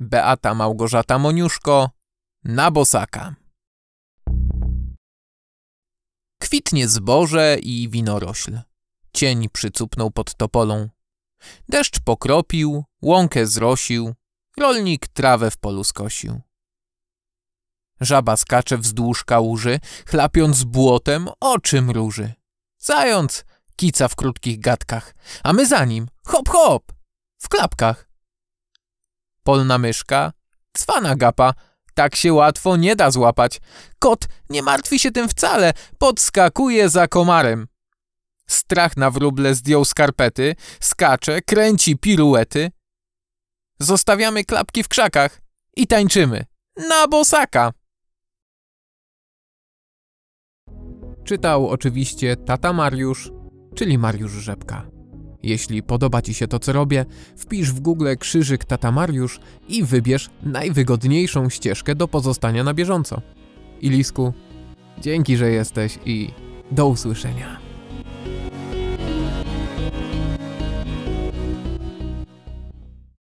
Beata Małgorzata Moniuszko, Na bosaka. Kwitnie zboże i winorośl. Cień przycupnął pod topolą. Deszcz pokropił, łąkę zrosił, rolnik trawę w polu skosił. Żaba skacze wzdłuż kałuży, chlapiąc błotem oczy mruży. Zając kica w krótkich gadkach, a my za nim hop hop w klapkach. Polna myszka, cwana gapa, tak się łatwo nie da złapać. Kot nie martwi się tym wcale, podskakuje za komarem. Strach na wróble zdjął skarpety, skacze, kręci piruety. Zostawiamy klapki w krzakach i tańczymy na bosaka. Czytał oczywiście TataMariusz, czyli Mariusz Rzepka. Jeśli podoba Ci się to, co robię, wpisz w Google krzyżyk TataMariusz i wybierz najwygodniejszą ścieżkę do pozostania na bieżąco. Ilisku, dzięki, że jesteś i do usłyszenia.